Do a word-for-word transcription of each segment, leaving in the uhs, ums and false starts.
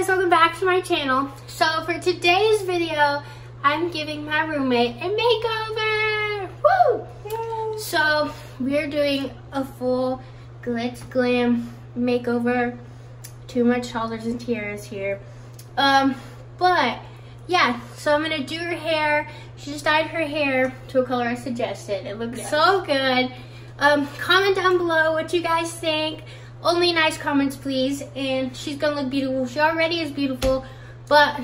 guys, welcome back to my channel. So for today's video, I'm giving my roommate a makeover. Woo! Yay. So we're doing a full glitz glam makeover. Too much shoulders and tiaras here. Um, but yeah, so I'm gonna do her hair. She just dyed her hair to a color I suggested. It looks yes. so good. Um, comment down below what you guys think. Only nice comments, please. And she's gonna look beautiful. She already is beautiful, but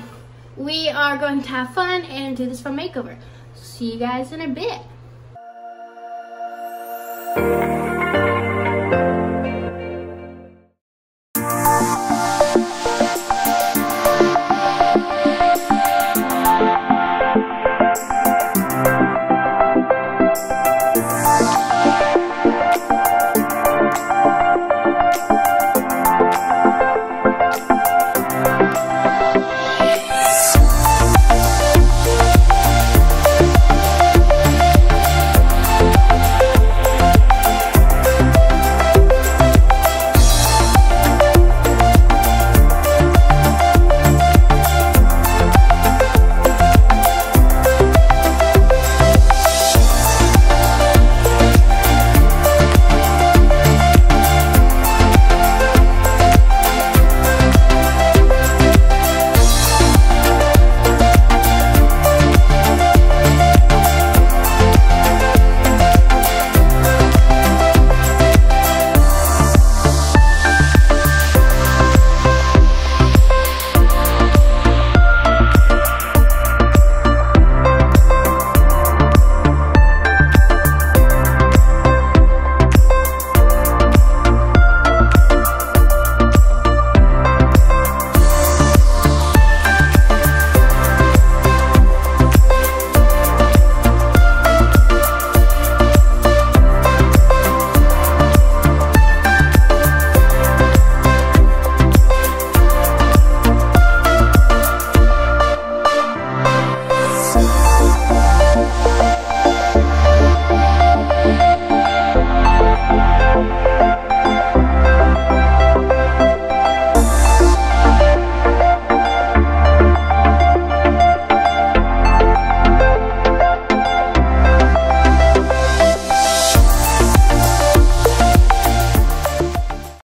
we are going to have fun and do this fun makeover. See you guys in a bit.